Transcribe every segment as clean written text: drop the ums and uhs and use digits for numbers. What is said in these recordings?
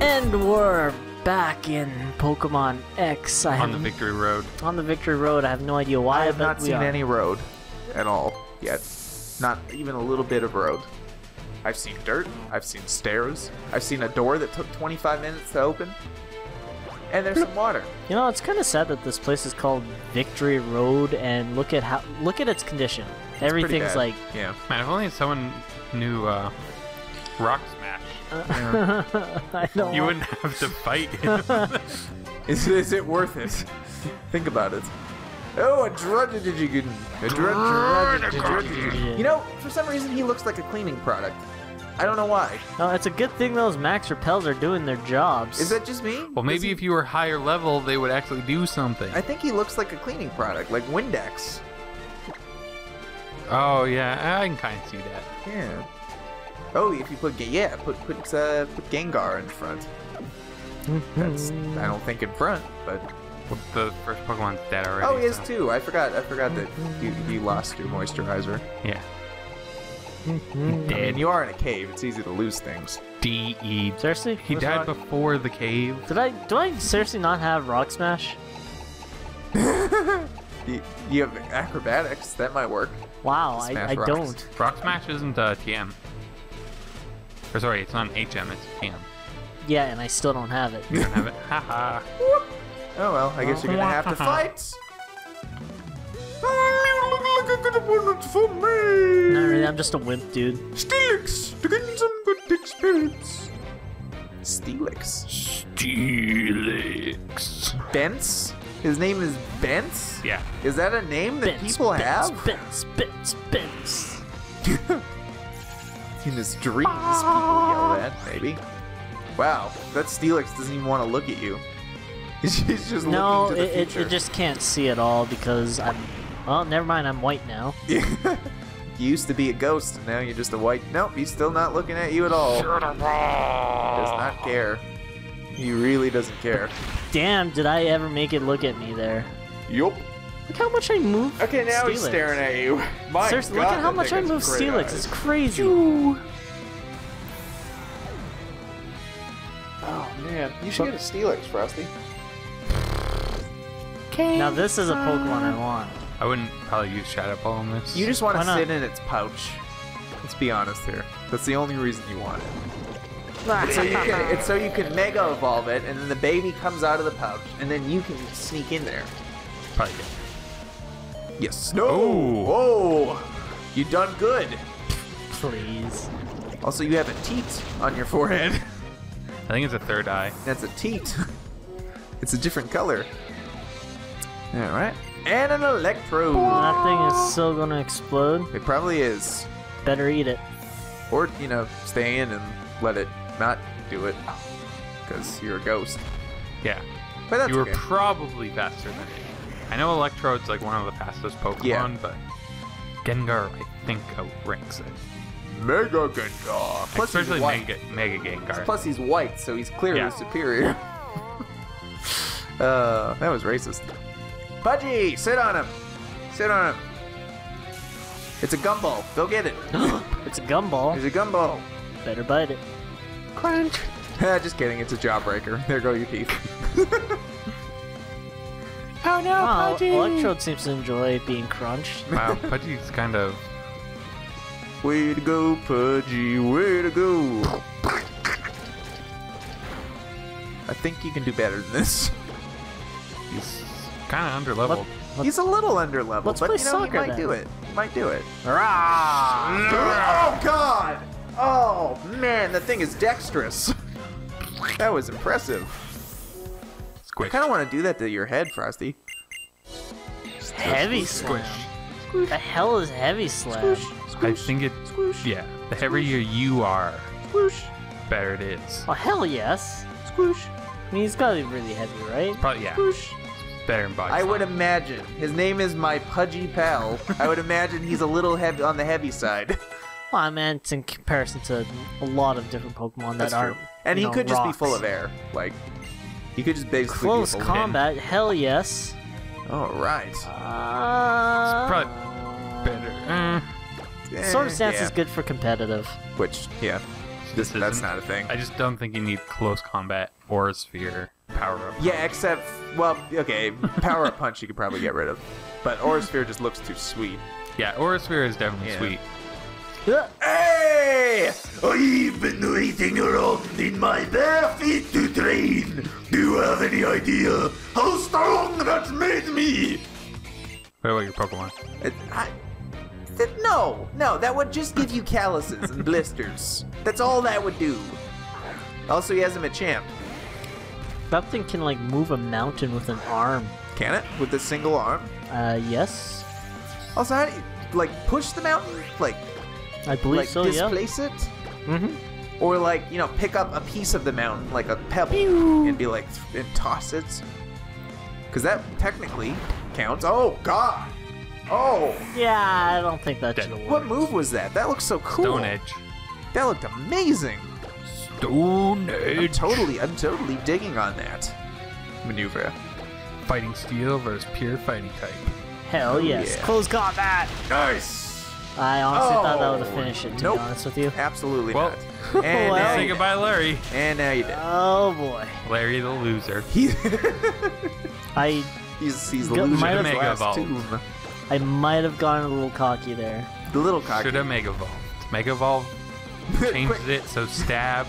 And we're back in Pokemon X. On the Victory Road. On the Victory Road. I have no idea why. I have not seen any road at all yet. Not even a little bit of road. I've seen dirt. I've seen stairs. I've seen a door that took 25 minutes to open. And there's some water. You know, it's kind of sad that this place is called Victory Road, and look at how its condition. It's Everything's like yeah. Man, if only someone knew Rock Smash. Yeah. I don't. You wouldn't have to fight him. Is it worth it? Think about it. Oh, a Druddigon. You know, for some reason, he looks like a cleaning product. I don't know why. No, it's a good thing those Max Repels are doing their jobs. Is that just me? Well, maybe if you were higher level, they would actually do something. I think he looks like a cleaning product, like Windex. Oh, yeah, I can kind of see that. Yeah. Oh, if you put, yeah, put Gengar in front. That's, I don't think in front, but... The first Pokemon's dead already. Oh, he is too. I forgot that you lost your moisturizer. Yeah. Dead. And you are in a cave. It's easy to lose things. D.E. Seriously? He died before the cave. Do I seriously not have Rock Smash? You have Acrobatics. That might work. Wow, I don't. Rock Smash isn't TM. Or sorry, it's not an HM, it's TM. Yeah, and I still don't have it. You don't have it? Haha. Oh well, I guess you're gonna have to fight. Not really, I'm just a wimp, dude. Steelix, to get some good experience. Steelix. Bence? His name is Bence? Yeah. Is that a name that people have? Bence. In his dreams, people yell that, maybe. Wow, that Steelix doesn't even want to look at you. He's just looking to the future. No, it just can't see at all because I'm... Well, never mind, I'm white now. You used to be a ghost, and now you're just a white... Nope, he's still not looking at you at all. Shut up. Does not care. He really doesn't care. Damn, did I ever make it look at me there. Yup. Look how much I move. Okay, now Steelix. He's staring at you. My seriously, God, look at how much I move Steelix. Eyes. It's crazy. Choo. Oh, man. You should get a Steelix, Frosty. Now this is a Pokemon I want. I wouldn't probably use Shadow Ball on this. You just want to sit in its pouch. Let's be honest here. That's the only reason you want it. It's so you can Mega Evolve it, and then the baby comes out of the pouch, and then you can sneak in there. Probably good. Yes. No! Oh! You done good! Please. Also, you have a teat on your forehead. I think it's a third eye. That's a teat. It's a different color. Alright. And an Electrode! That thing is so gonna explode. It probably is. Better eat it. Or, you know, stay in and let it not do it. Because you're a ghost. Yeah. But that's okay. You were probably faster than it. I know Electrode's like one of the fastest Pokemon, but Gengar, I think, outranks it. Mega Gengar! Plus especially Mega Gengar. Plus he's white, so he's clearly superior. That was racist. Pudgy, sit on him. Sit on him. It's a gumball. Go get it. It's a gumball. It's a gumball. Better bite it. Crunch. Just kidding. It's a Jawbreaker. There go your teeth. Oh no, wow, Pudgy! Electrode seems to enjoy being crunched. Wow, Pudgy's kind of... Way to go, Pudgy. Way to go. I think you can do better than this. He's kind of underleveled. He's a little underleveled, but you know, he might do it. He might do it. Oh God! Oh man, that thing is dexterous. That was impressive. Squish. I kind of want to do that to your head, Frosty. Heavy Slam. Squish. The hell is Heavy Slam? I think it. Squish. Yeah. The heavier you are, squish, better it is. Oh hell yes. Squish. I mean, he's got to be really heavy, right? Probably yeah. Squish. I would imagine. His name is my Pudgy pal. I would imagine he's a little heavy on the heavy side. Well, I mean, it's in comparison to a lot of different Pokemon that aren't. And he could just be full of air. Like, You could just basically close combat. Him. Hell yes. All right. It's probably better. Swords Dance is good for competitive. Which that's not a thing. I just don't think you need close combat or a sphere power up. Yeah, except power up punch you could probably get rid of, but Aura Sphere just looks too sweet. Yeah, Aura Sphere is definitely sweet. Hey! I've been waiting around in my bare feet to train. Do you have any idea how strong that's made me? What about your Pokemon? No, that would just give you calluses and blisters. That's all that would do. Also, he has a Machamp. Nothing can, like, move a mountain with an arm. Can it? With a single arm? Yes. Also, how do you, like, push the mountain? Like... I believe so, yeah. Like, displace it? Mm-hmm. Or, like, you know, pick up a piece of the mountain, like a pebble, and be like, and toss it? Because that technically counts. Oh, God! Oh! Yeah, I don't think that should work. What move was that? That looked so cool. Stone Edge. That looked amazing. Stone Edge. I'm totally digging on that maneuver. Fighting steel versus pure fighting type. Hell yes. Yeah. Close combat. Nice. I honestly thought that would have finished it, to be honest with you. Absolutely not. And now say goodbye, Larry. And now you did. Oh, boy. Larry the loser. He's the loser. Might have Mega Evolved. I might have gone a little cocky there. The little cocky. Should have Mega Evolved. Mega Evolved changed it so stab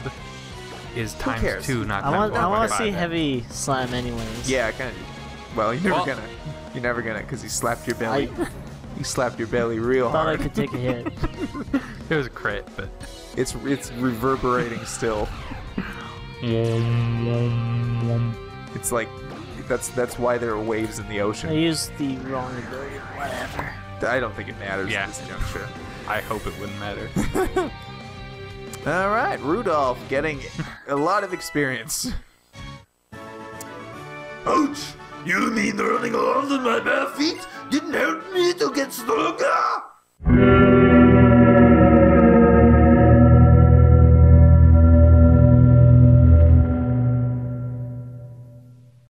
is times 2, not times 1. I want to see Heavy Slam anyways. Yeah, I kind of. Well, you're never going to. You're never going to, because he slapped your belly. You slapped your belly real hard. I could take a hit. It was a crit, but it's reverberating still. It's like that's why there are waves in the ocean. I used the wrong ability. Whatever. I don't think it matters at this juncture. I hope it wouldn't matter. All right, Rudolph getting a lot of experience. Ouch! You mean running around on my bare feet didn't help me to get stronger?